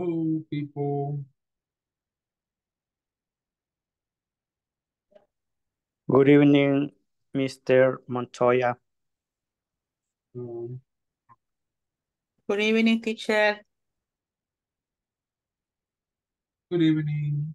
Hello, people. Good evening, Mr. Montoya. Good evening, teacher. Good evening.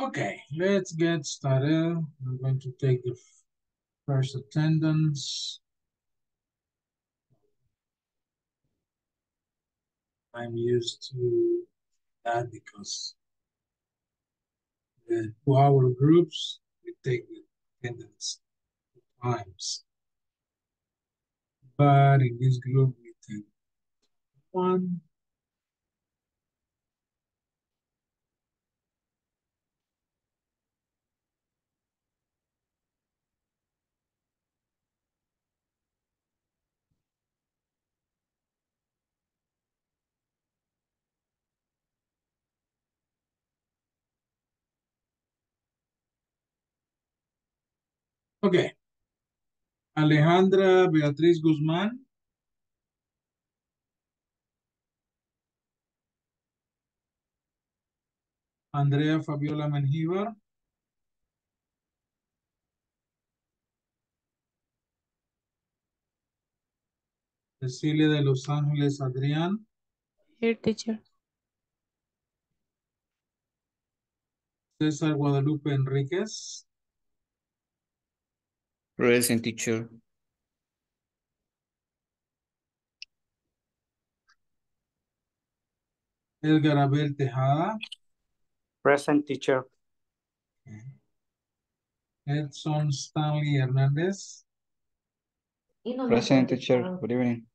Okay, let's get started. I'm going to take the first attendance. I'm used to that because the 2-hour groups, we take the attendance times. But in this group, we take one. Okay, Alejandra Beatriz Guzmán. Andrea Fabiola Menjivar. Cecilia de Los Ángeles Adrián. Here, teacher. César Guadalupe Enríquez. Present, teacher. Elgar Abel Tejada. Present, teacher. Okay. Edson Stanley Hernandez. Present, teacher. Good evening.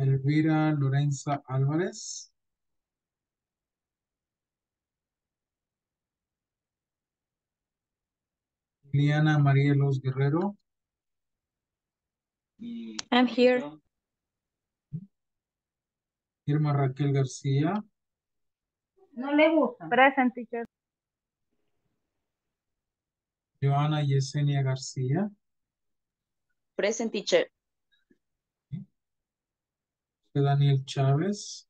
Elvira Lorenza Álvarez. Liliana Marielos Guerrero. I'm here. Irma Raquel García. No le gusta. Present, teacher. Johanna Yesenia García. Present, teacher. Daniel Chávez.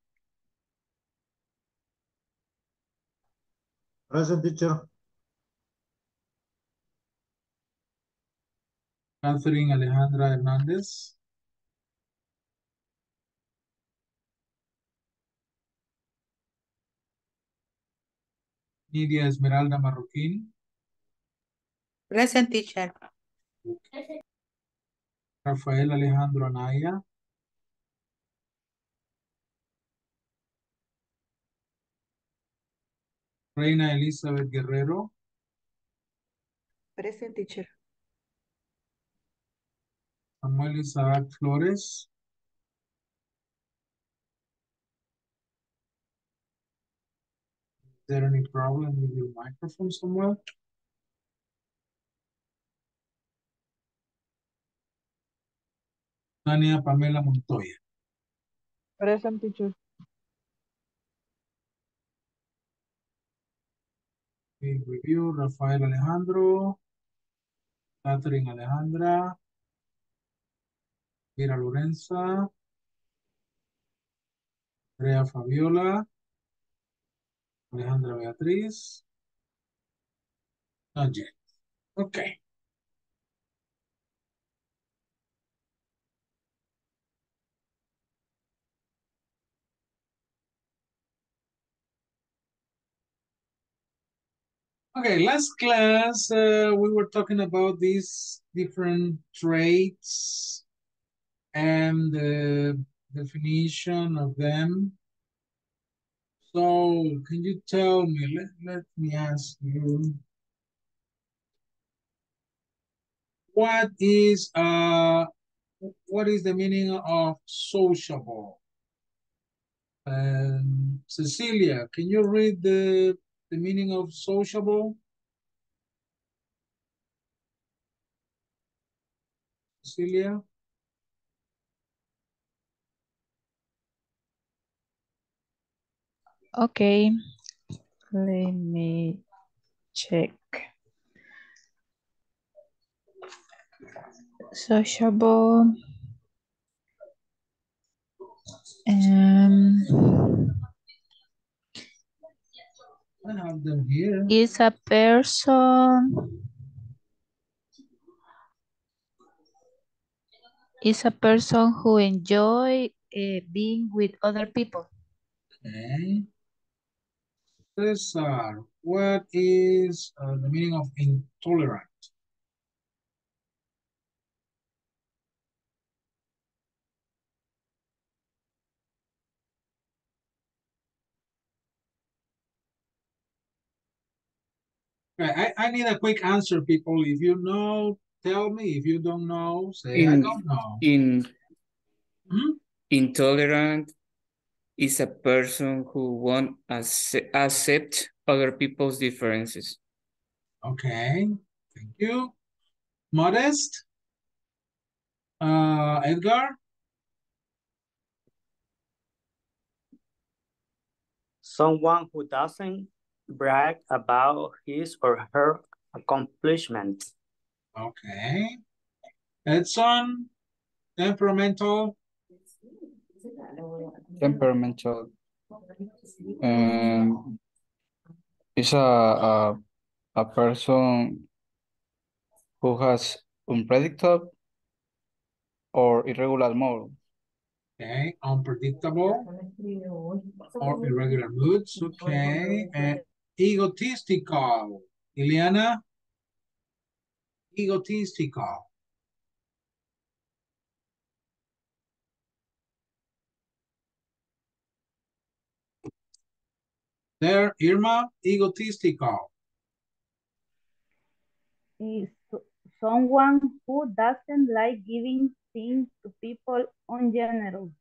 Present, teacher. Catherine Alejandra Hernández. Nidia Esmeralda Marroquín. Present, teacher. Rafael Alejandro Anaya. Reina Elizabeth Guerrero. Present, teacher. Samuel Isaac Flores. Is there any problem with your microphone somewhere? Tania Pamela Montoya. Present, teacher. We review Rafael Alejandro, Catherine Alejandra, Elvira Lorenza, Andrea Fabiola, Alejandra Beatriz. Not yet. Okay. Okay, last class, we were talking about these different traits and the definition of them. So, can you tell me, let me ask you, what is the meaning of sociable? Cecilia, can you read the meaning of sociable? Cecilia? Okay, let me check. Sociable. I have them here. Is a person who enjoy being with other people. Okay. Cesar, what is the meaning of intolerant? I need a quick answer, people. If you know, tell me. If you don't know, say, I don't know. Intolerant is a person who won't accept other people's differences. Okay, thank you. Modest? Edgar? Someone who doesn't brag about his or her accomplishment. Okay. Edson, temperamental. Temperamental. Is a person who has unpredictable or irregular mood. Okay, unpredictable or irregular moods. Okay, and egotistical. Liliana? Egotistical. There, Irma, egotistical. Is someone who doesn't like giving things to people in general.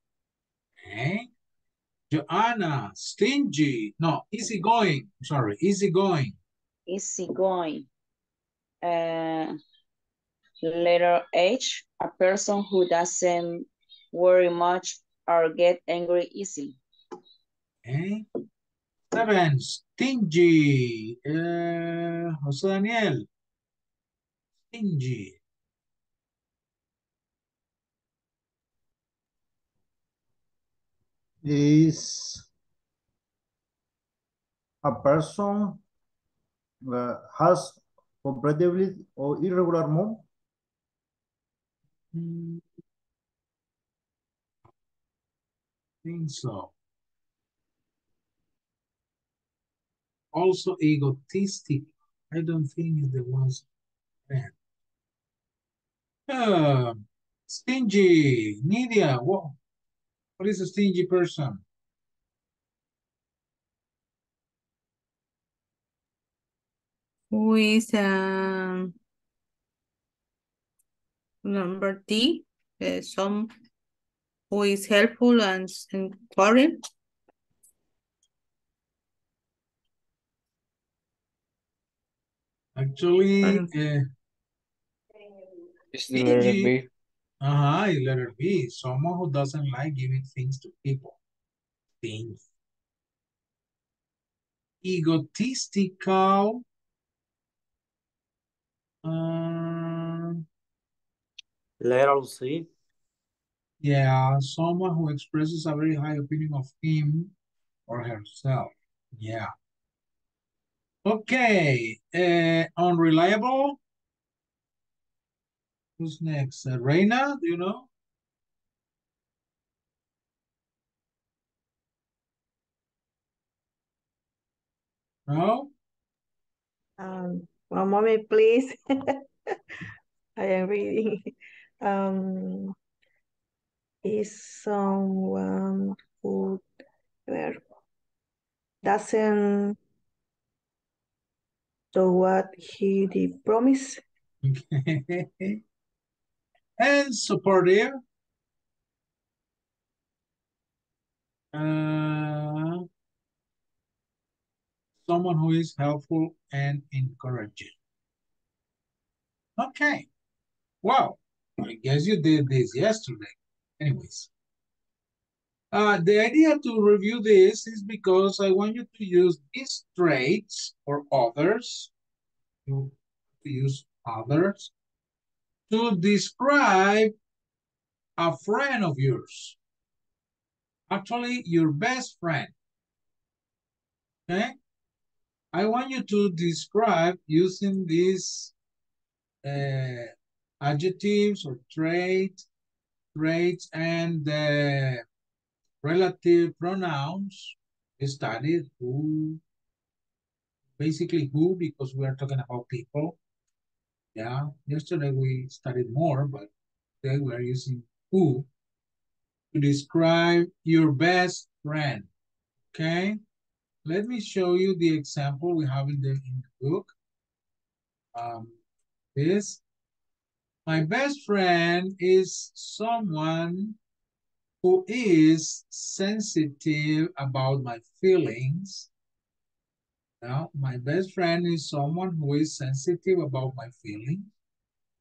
Okay. Johanna, stingy. No, easygoing. Sorry, easygoing. Easygoing. Letter H, a person who doesn't worry much or get angry easily. Okay. 7, stingy. José Daniel. Stingy. Is a person has comparatively or irregular mood? Think so. Also egotistic. I don't think it's the ones. Stingy. Nidia, what is a stingy person? Who is number D? Some who is helpful and inquiring. Actually, it's the letter B. Letter B. Someone who doesn't like giving things to people. Things. Egotistical. Letter C. Yeah, someone who expresses a very high opinion of him or herself. Yeah. Okay, unreliable. Who's next? Reina, do you know? No? One moment, please. I am reading. Is someone who doesn't do what he did promise. Okay. And supportive. Someone who is helpful and encouraging. Okay. Wow. I guess you did this yesterday. Anyways. The idea to review this is because I want you to use these traits or others, to describe a friend of yours. Actually, your best friend. Okay? I want you to describe using these adjectives or traits and relative pronouns. We studied who, basically who, because we are talking about people. Yeah, yesterday we studied more, but today we are using who to describe your best friend. Okay, let me show you the example we have in the book. This. My best friend is someone who is sensitive about my feelings. Now, my best friend is someone who is sensitive about my feelings.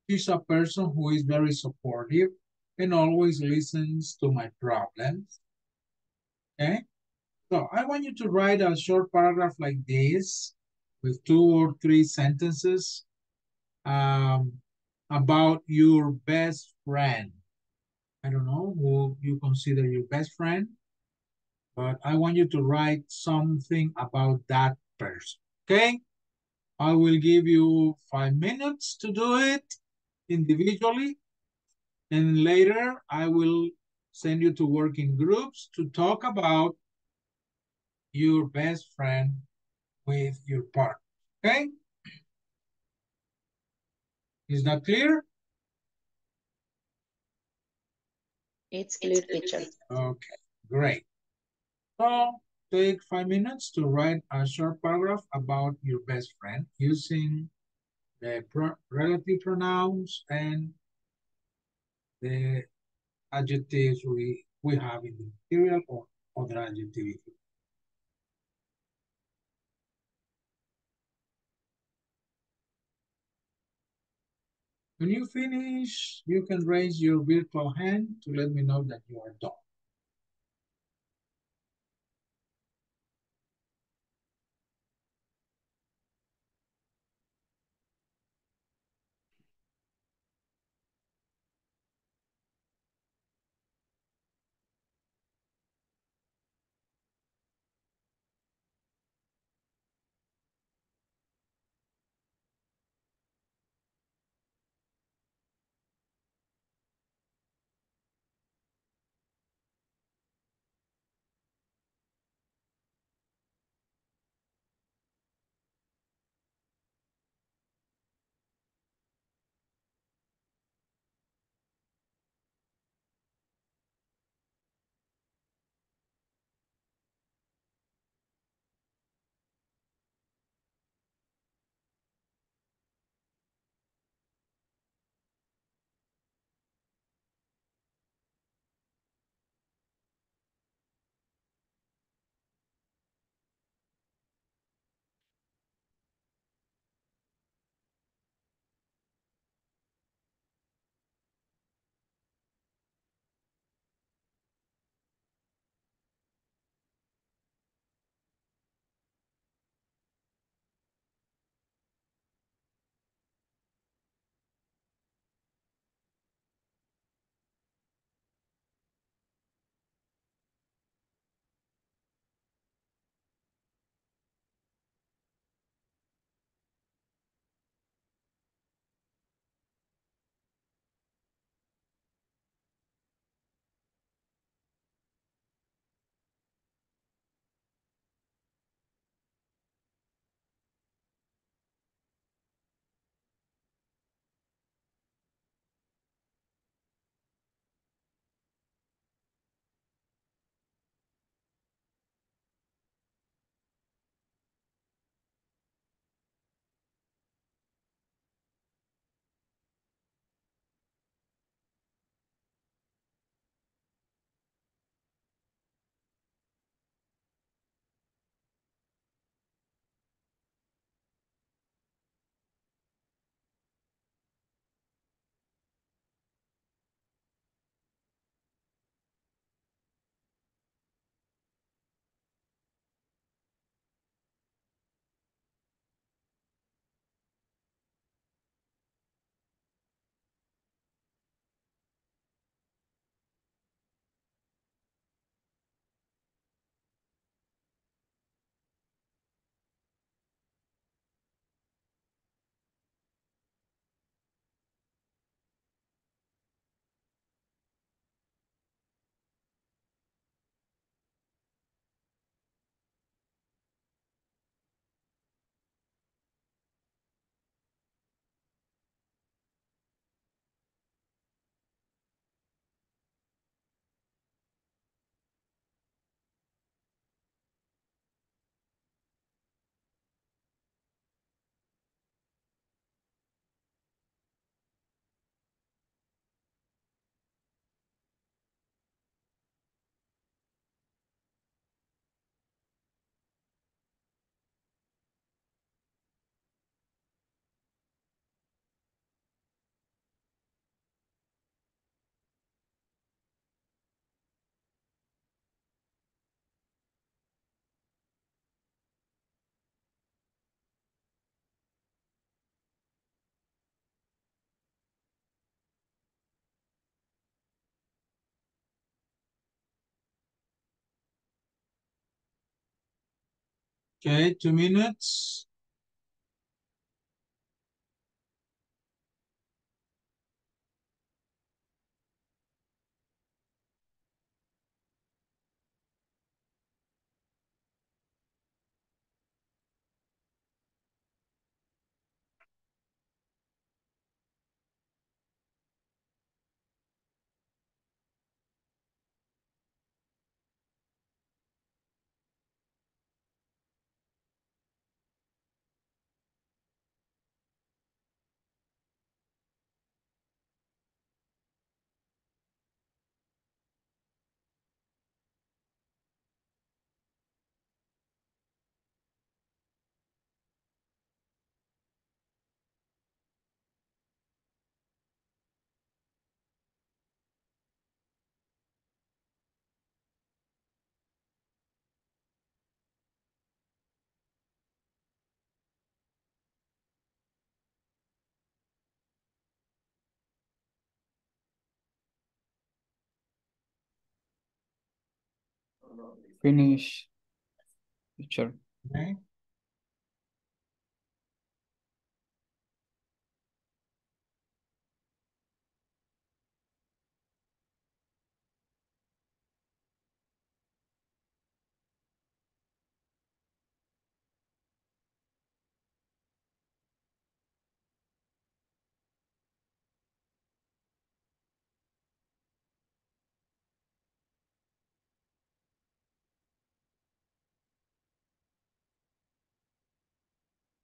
She's a person who is very supportive and always listens to my problems. Okay? So, I want you to write a short paragraph like this with 2 or 3 sentences. About your best friend. I don't know who you consider your best friend, but I want you to write something about that person, okay? I will give you 5 minutes to do it individually, and later I will send you to work in groups to talk about your best friend with your partner, okay? Is that clear? It's clear, teacher. Okay, great. So take 5 minutes to write a short paragraph about your best friend using the relative pronouns and the adjectives we have in the material or other adjectives. When you finish, you can raise your virtual hand to let me know that you are done. Okay, 2 minutes. Finish picture. Okay.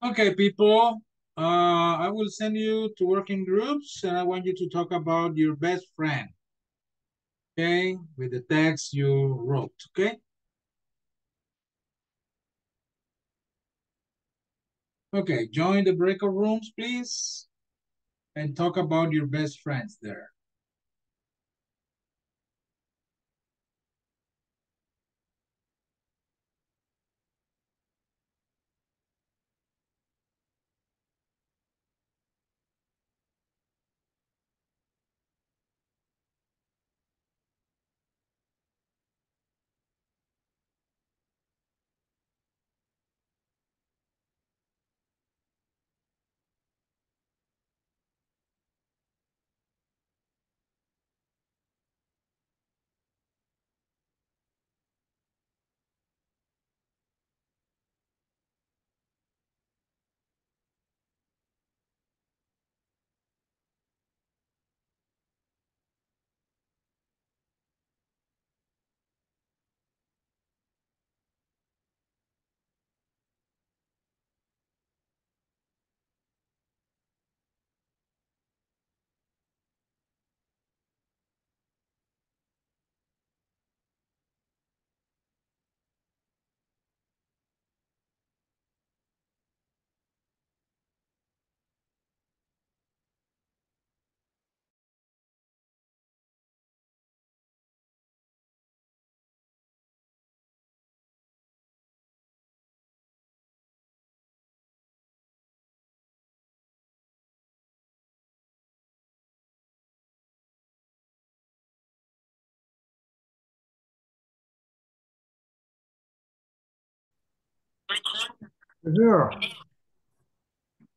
Okay, people, I will send you to working groups and I want you to talk about your best friend, okay, with the text you wrote, okay? Okay, join the breakout rooms, please, and talk about your best friends there. Here.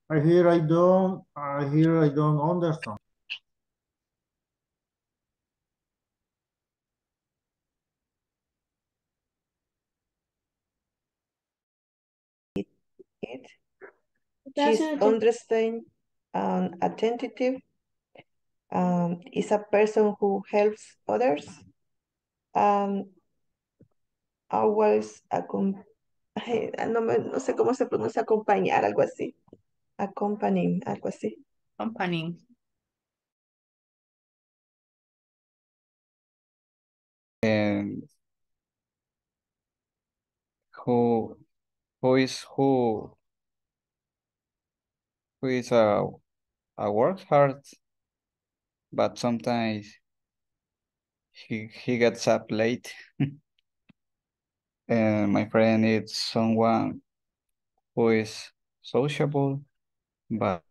I hear I don't understand. She's understanding and attentive. Is a person who helps others. Always no sé cómo se pronuncia acompañar, algo así. Accompanying, algo así. Accompanying. Who works hard, but sometimes he gets up late. And my friend is someone who is sociable, but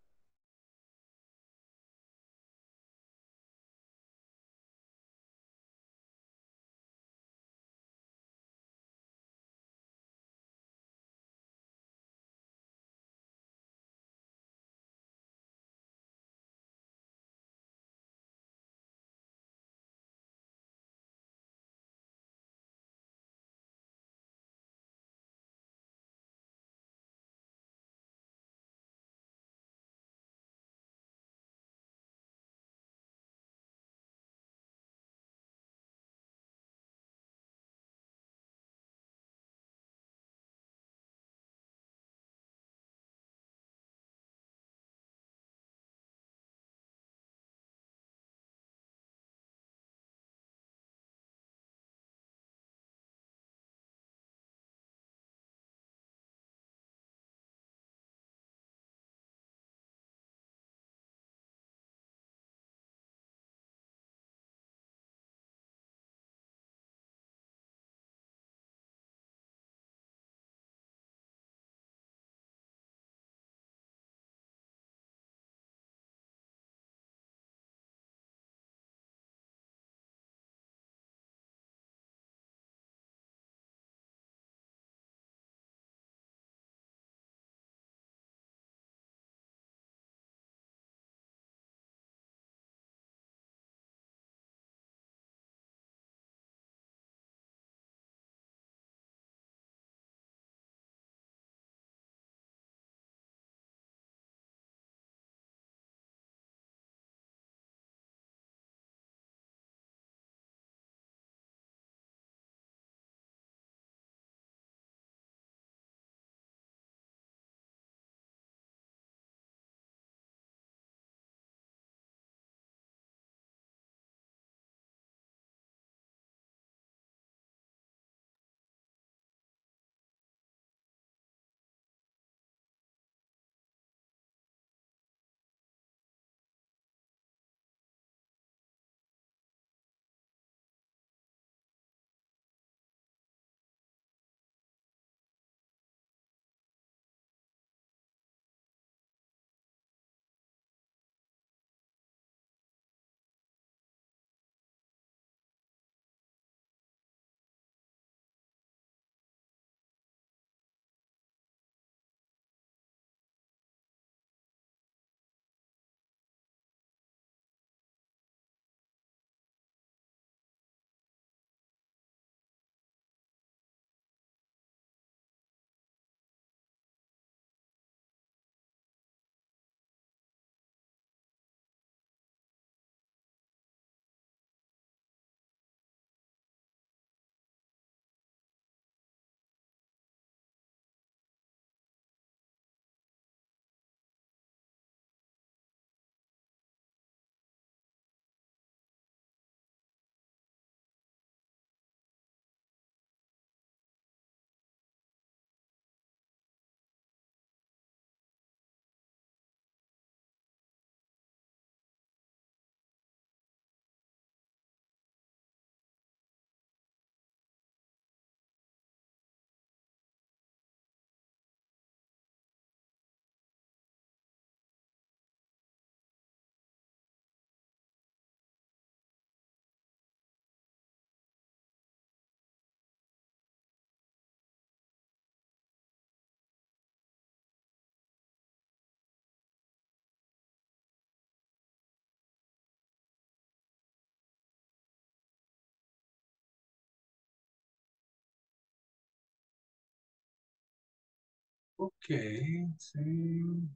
Okay, same,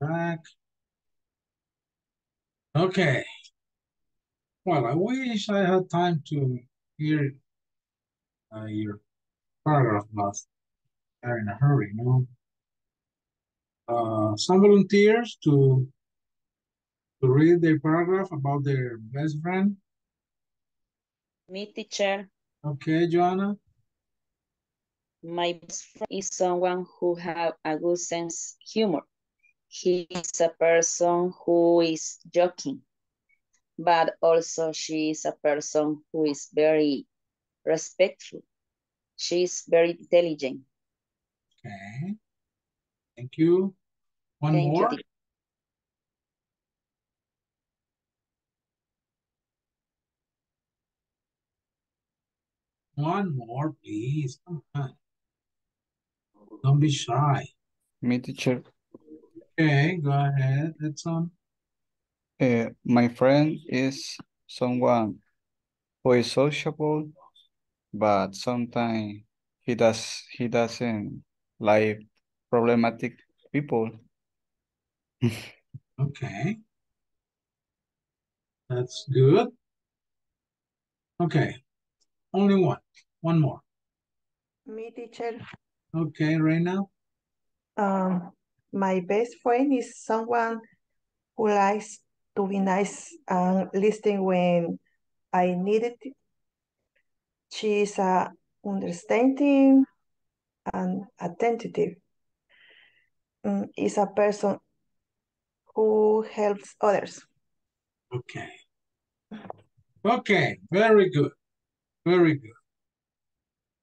back. Okay. Well, I wish I had time to hear your paragraph, but I'm in a hurry, no? Some volunteers to read their paragraph about their best friend. Me, teacher. Okay, Johanna. My best friend is someone who has a good sense of humor. He is a person who is joking, but also she is a person who is very respectful. She is very intelligent. Okay. Thank you. One Thank more. You. One more, please. Come on. Don't be shy. Me, teacher. Okay, go ahead. That's on. My friend is someone who is sociable, but sometimes he doesn't like problematic people. Okay, that's good. Okay, only one more. Me, teacher. Okay, Reina. My best friend is someone who likes to be nice and listening when I need it. She is understanding and attentive. Is a person who helps others. Okay. Okay, very good. Very good.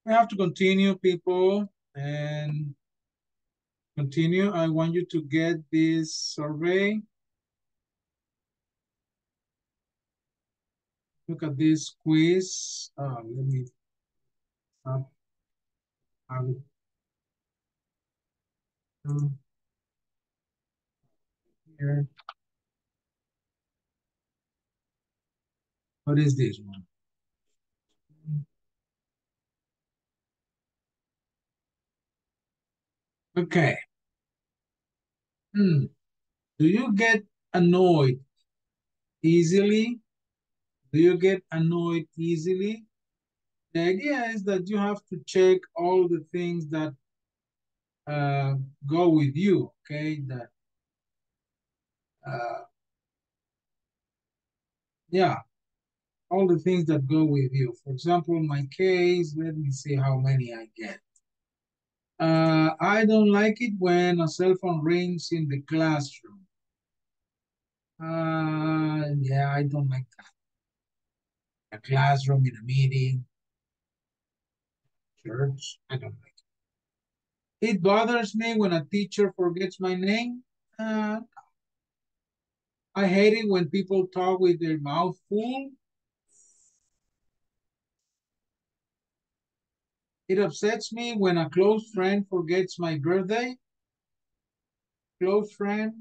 We have to continue, people, and continue. I want you to get this survey. Look at this quiz. Let me stop. Here. What is this one? Okay. Do you get annoyed easily? Do you get annoyed easily? The idea is that you have to check all the things that go with you, okay? That, yeah, all the things that go with you. For example, in my case, let me see how many I get. I don't like it when a cell phone rings in the classroom. Yeah, I don't like that. A classroom, in a meeting, church, I don't like it. It bothers me when a teacher forgets my name. I hate it when people talk with their mouth full. It upsets me when a close friend forgets my birthday. Close friend.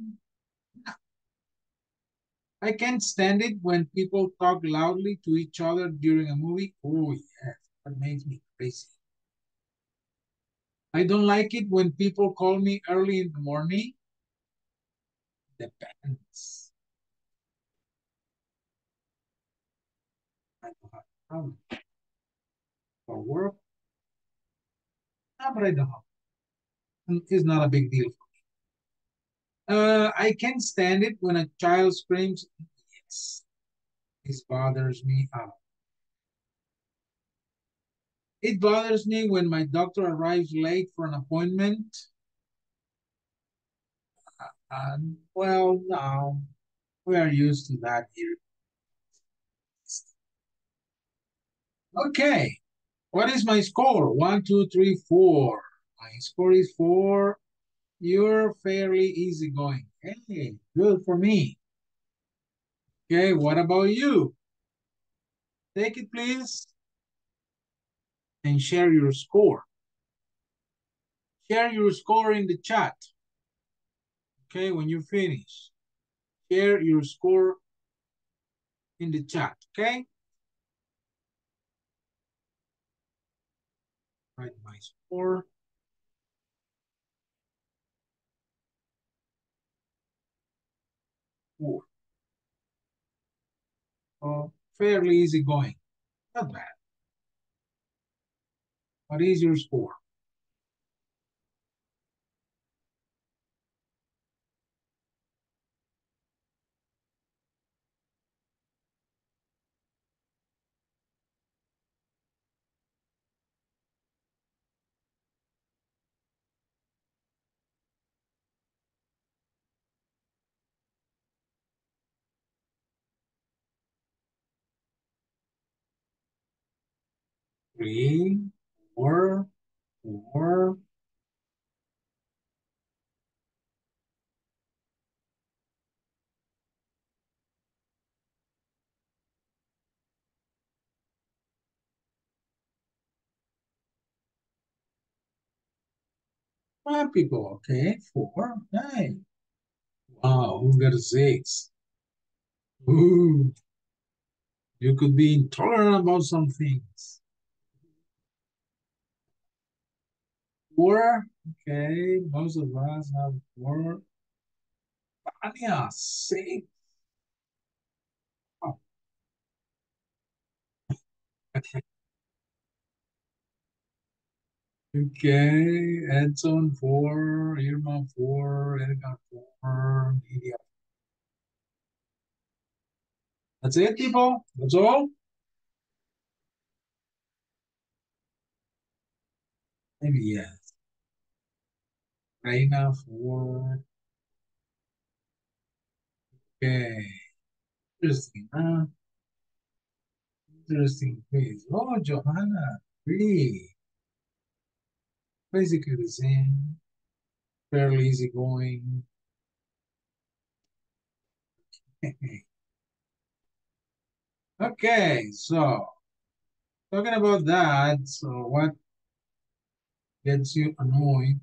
I can't stand it when people talk loudly to each other during a movie. Oh, yes, that makes me crazy. I don't like it when people call me early in the morning. Depends. I don't have a problem for work. But I don't know. It's not a big deal for me. I can't stand it when a child screams. Yes, this bothers me out. It bothers me when my doctor arrives late for an appointment. And well, now we are used to that here. Okay. What is my score? 1, 2, 3, 4. My score is 4. You're fairly easygoing. Hey, good for me. Okay, what about you? Take it, please. And share your score. Share your score in the chat. Okay, when you finish. Share your score in the chat, okay? Write my score. 4. Fairly easy going. Not bad. What is your score? Three, four, five people, okay, 4, 9. Wow, we got 6. Ooh, you could be intolerant about some things. 4, okay, most of us have 4. Tania, 6. Oh. Okay, Edson 4, Irma 4, Edgar 4, Nidia. That's it, people? That's all? Maybe yes. Reina 4. Okay. Interesting, huh? Interesting place. Oh, Johanna 3. Basically the same. Fairly easy going. Okay. Okay, so talking about that, so what gets you annoyed?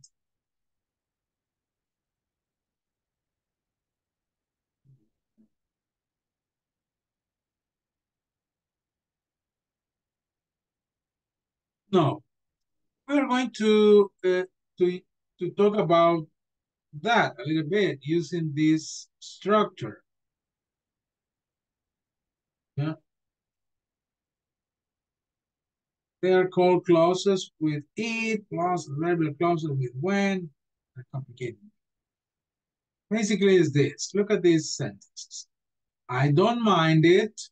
No, we're going to talk about that a little bit using this structure. Yeah, they are called clauses with it plus verbal clauses with when. They're complicated. Basically, it's this. Look at these sentences. I don't mind it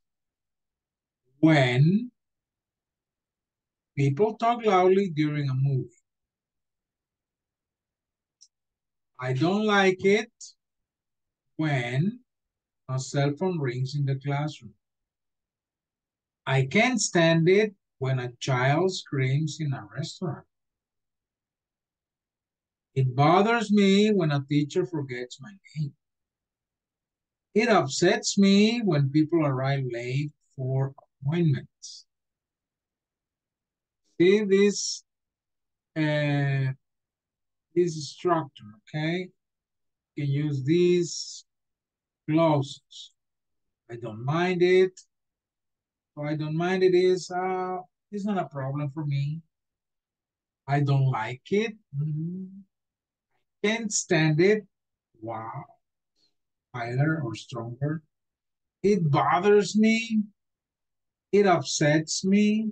when people talk loudly during a movie. I don't like it when a cell phone rings in the classroom. I can't stand it when a child screams in a restaurant. It bothers me when a teacher forgets my name. It upsets me when people arrive late for appointments. See this structure, okay? You can use these clauses. I don't mind it. So I don't mind it is it's not a problem for me. I don't like it. I can't stand it. Wow. Either or stronger. It bothers me. It upsets me.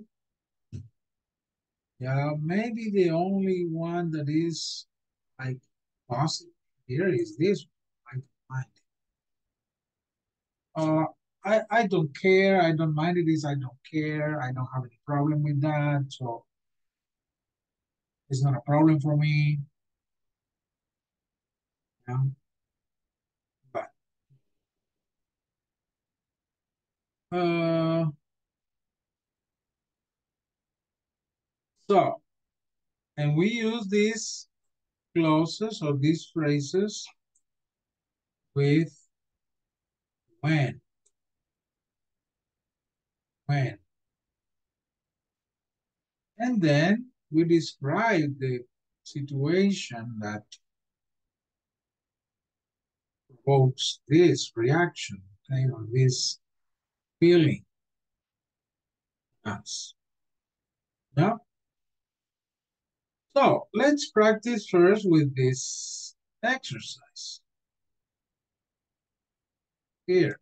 Yeah, maybe the only one that is like positive here is this one. I don't mind it. I don't care. I don't mind it is. I don't care. I don't have any problem with that. So it's not a problem for me. Yeah. But so, and we use these clauses or these phrases with when. When. And then we describe the situation that provokes this reaction, okay, or this feeling. Yes. Yeah. So let's practice first with this exercise. here.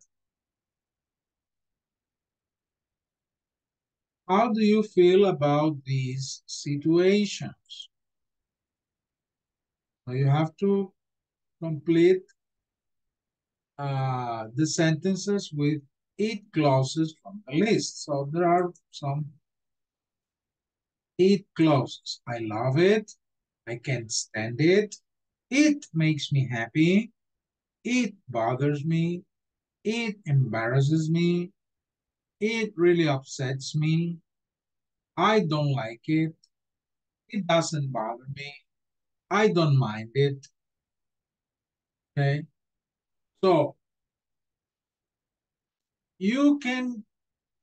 How do you feel about these situations? So you have to complete the sentences with it clauses from the list. So there are some it clauses. I love it. I can't stand it. It makes me happy. It bothers me. It embarrasses me. It really upsets me. I don't like it. It doesn't bother me. I don't mind it. Okay. So you can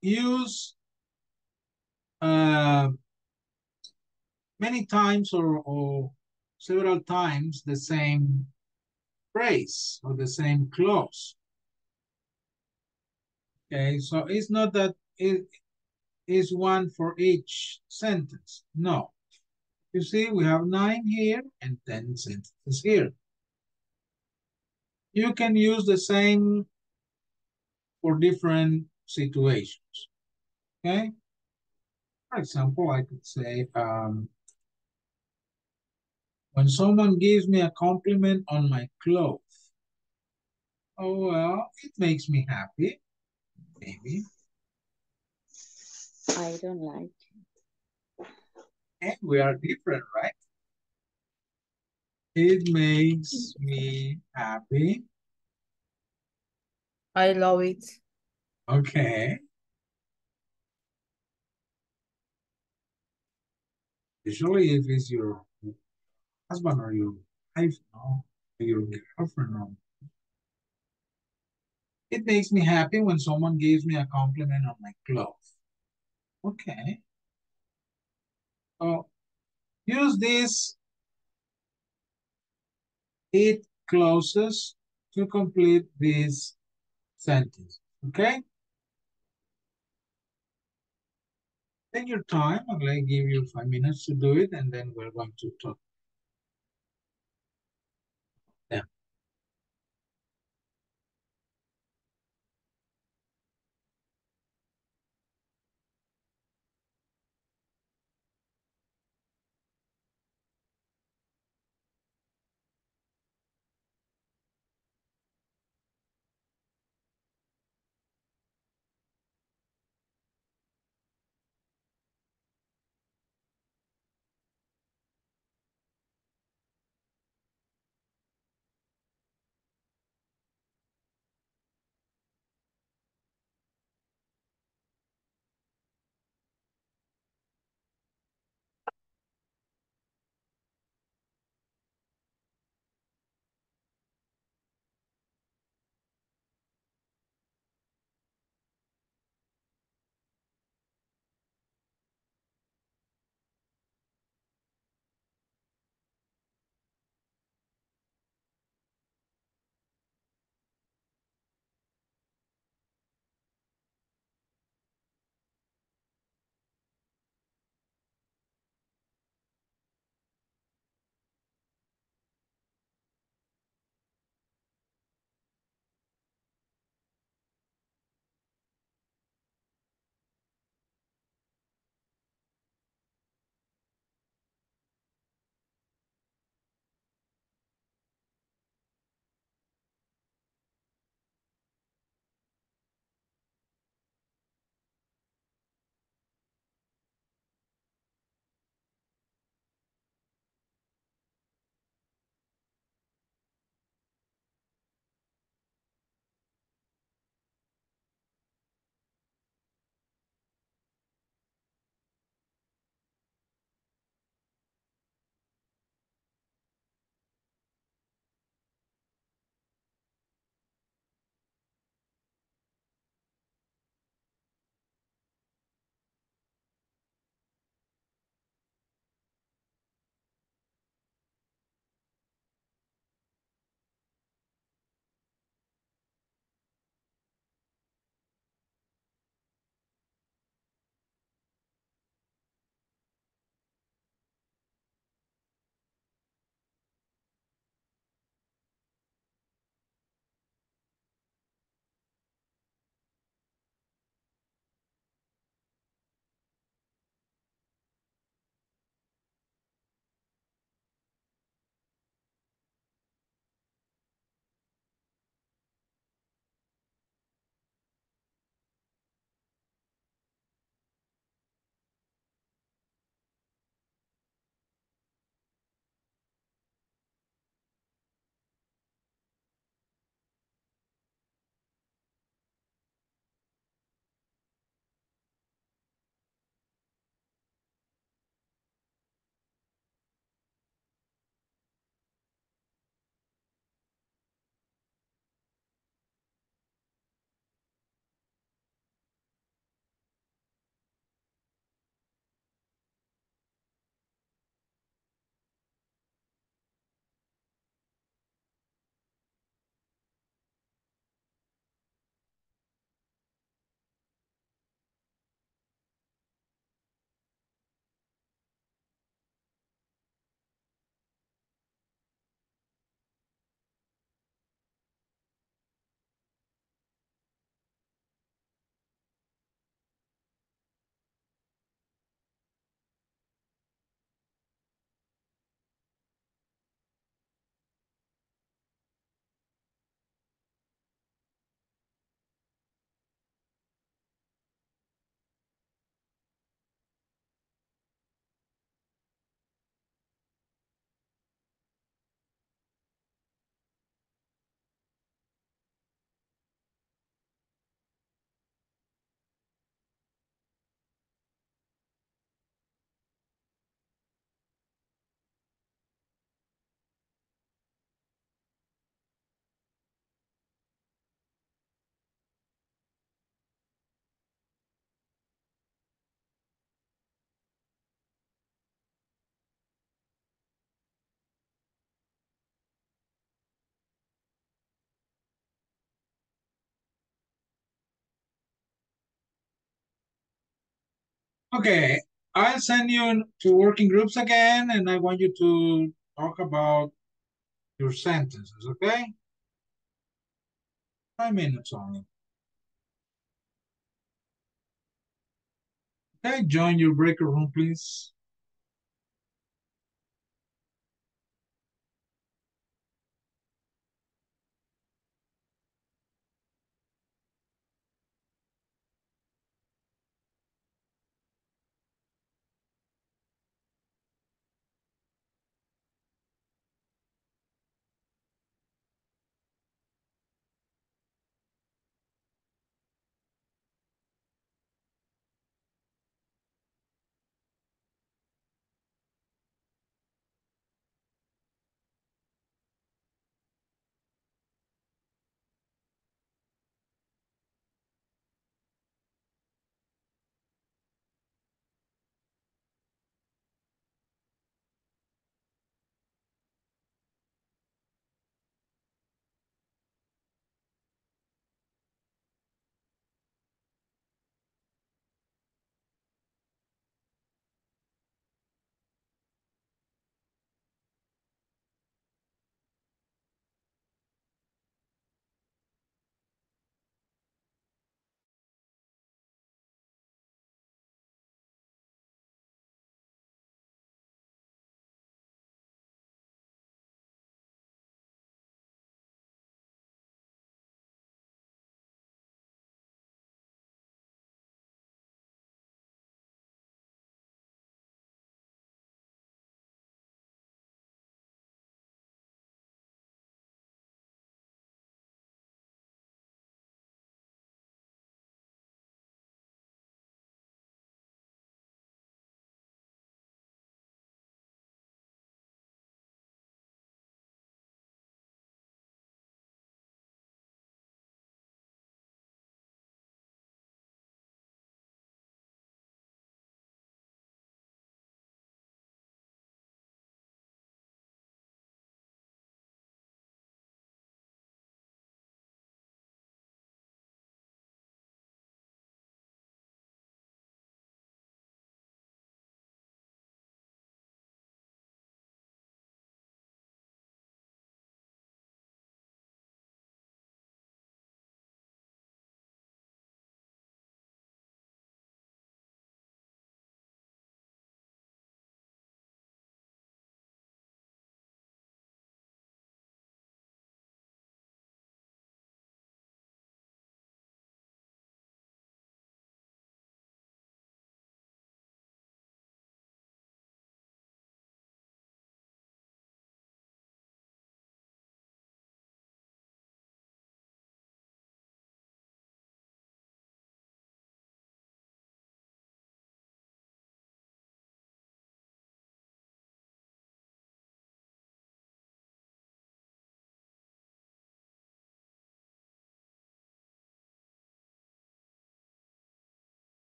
use many times or several times the same phrase or the same clause. Okay, so it's not that it is one for each sentence. No. You see, we have 9 here and 10 sentences here. You can use the same for different situations. Okay? For example, I could say, when someone gives me a compliment on my clothes, oh, well, it makes me happy. Maybe. I don't like it. And we are different, right? It makes me happy. I love it. Okay. Usually if it's your husband or your wife, or your girlfriend, or it makes me happy when someone gives me a compliment on my clothes. Okay. So use these it clauses to complete this sentence. Okay? Take your time. I'm going to give you 5 minutes to do it, and then we're going to talk. Okay, I'll send you to working groups again, and I want you to talk about your sentences, okay? 5 minutes only. Okay, join your breaker room, please.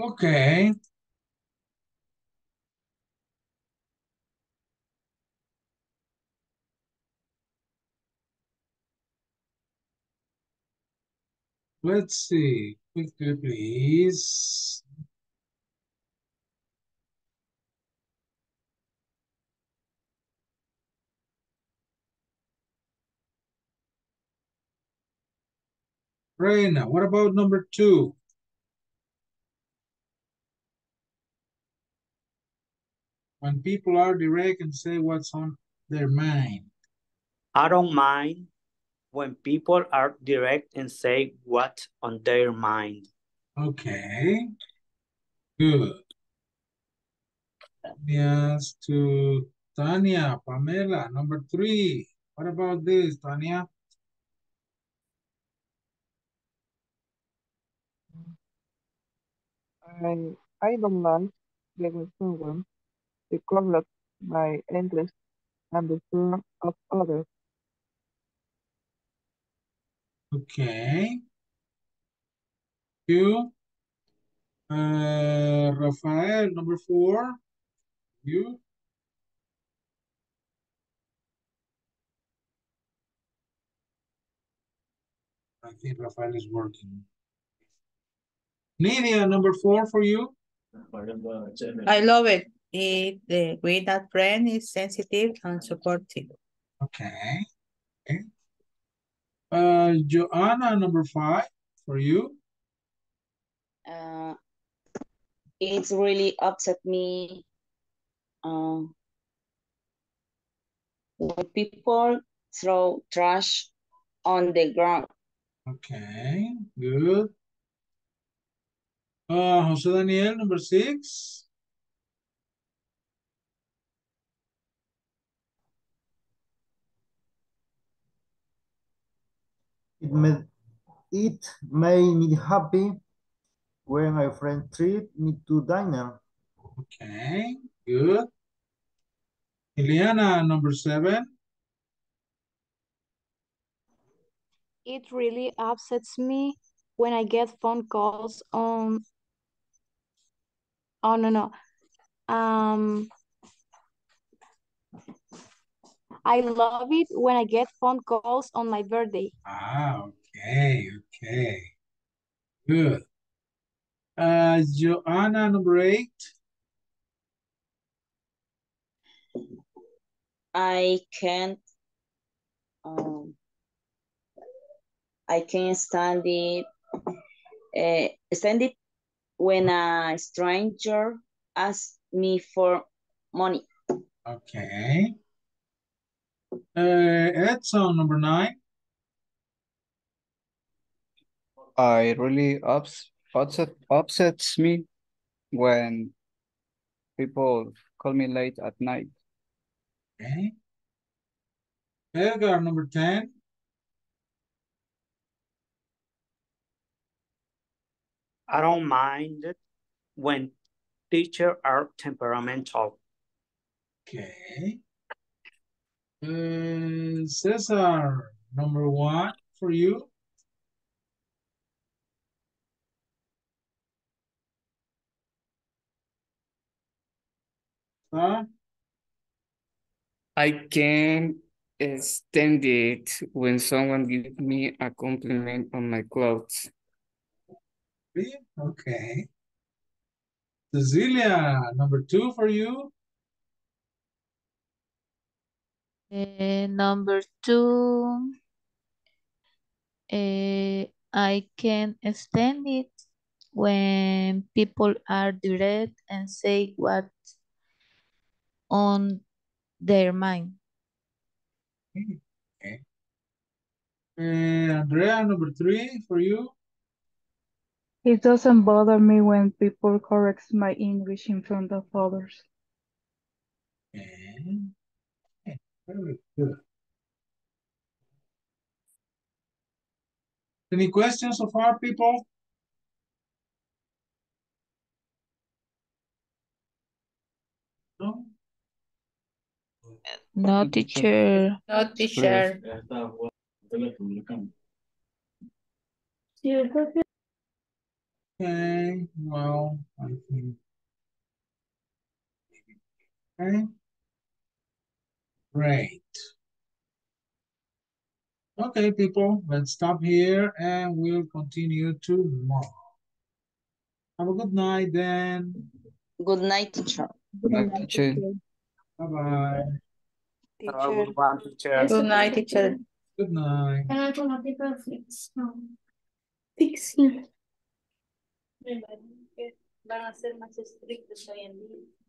Okay. Let's see. Quickly, please. Reina, what about number 2? When people are direct and say what's on their mind. I don't mind when people are direct and say what's on their mind. Okay. Good. Yes, to Tania, Pamela, number 3. What about this, Tania? I don't like being someone to corrupt my interest and the fear of others. Okay. You, Rafael, number 4. You. I think Rafael is working. Nidia, number 4 for you. I love it. It the way that friend is sensitive and supportive. Okay. Okay. Johanna, number 5 for you. It's really upset me when people throw trash on the ground. Okay, good. Jose Daniel, number 6. It made me happy when my friend treated me to dinner. Okay, good. Eliana, number 7. It really upsets me when I get phone calls on. Oh, no, no. I love it when I get phone calls on my birthday. Ah, okay, okay. Good. Johanna, number 8. I can't stand it. When a stranger asks me for money. Okay. Edson, number 9. I really upsets me when people call me late at night. Okay. Edgar, number 10. I don't mind it when teachers are temperamental. Okay. Cesar, number 1 for you. Huh? I can't stand it when someone gives me a compliment on my clothes. Okay. Cecilia, number 2 for you. Number 2. I can't stand it when people are direct and say what's on their mind. Okay. Andrea, number 3 for you. It doesn't bother me when people correct my English in front of others. Okay. Okay. Very good. Any questions so far, people? No? No, teacher. No, teacher. Okay, well, I think. Okay. Great. Okay, people, let's stop here and we'll continue tomorrow. Have a good night then. Good night, teacher. Good night, teacher. Bye-bye. Good night, teacher. Good night. Fix. Van a ser más estrictos hoy en día.